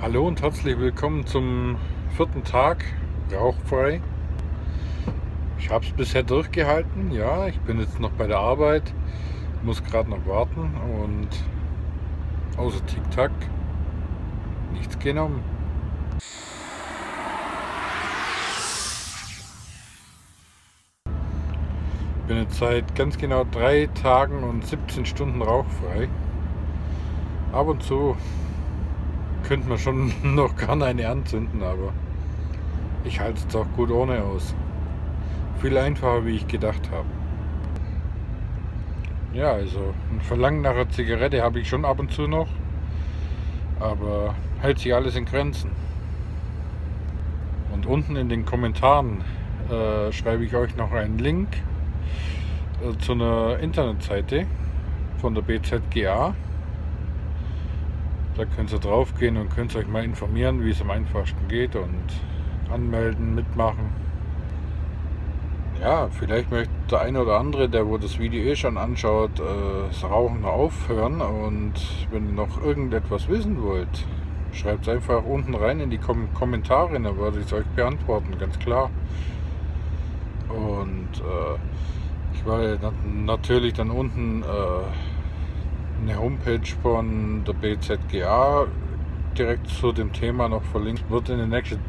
Hallo und herzlich willkommen zum vierten Tag rauchfrei. Ich habe es bisher durchgehalten, ja, ich bin jetzt noch bei der Arbeit, muss gerade noch warten und außer Tic-Tac nichts genommen. Ich bin jetzt seit ganz genau 3 Tagen und 17 Stunden rauchfrei. Ab und zu könnte man schon noch gerne eine anzünden, aber ich halte es auch gut ohne aus. Viel einfacher, wie ich gedacht habe. Ja, also ein Verlangen nach einer Zigarette habe ich schon ab und zu noch, aber hält sich alles in Grenzen. Und unten in den Kommentaren schreibe ich euch noch einen Link zu einer Internetseite von der BZgA. Da könnt ihr drauf gehen und könnt euch mal informieren, wie es am einfachsten geht, und anmelden, mitmachen. Ja, vielleicht möchte der eine oder andere, der wo das Video eh schon anschaut, das Rauchen aufhören, und wenn ihr noch irgendetwas wissen wollt, schreibt es einfach unten rein in die Kommentare, dann werde ich es euch beantworten, ganz klar. Und ich werde natürlich dann unten eine Homepage von der BZgA direkt zu dem Thema noch verlinkt. Wird in der nächsten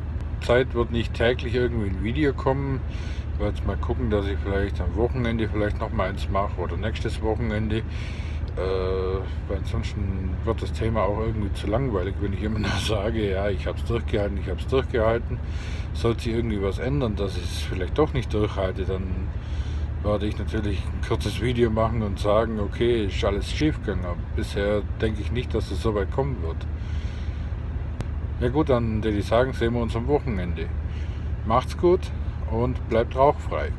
Zeit nicht täglich irgendwie ein Video kommen. Ich werde jetzt mal gucken, dass ich vielleicht am Wochenende noch mal eins mache oder nächstes Wochenende, weil ansonsten wird das Thema auch irgendwie zu langweilig, wenn ich immer noch sage, ja, ich habe es durchgehalten, ich habe es durchgehalten. Sollte sich irgendwie was ändern, dass ich es vielleicht doch nicht durchhalte, dann werde ich natürlich ein kurzes Video machen und sagen, okay, ist alles schiefgegangen. Bisher denke ich nicht, dass es so weit kommen wird. Ja gut, dann würde ich sagen, sehen wir uns am Wochenende. Macht's gut und bleibt rauchfrei.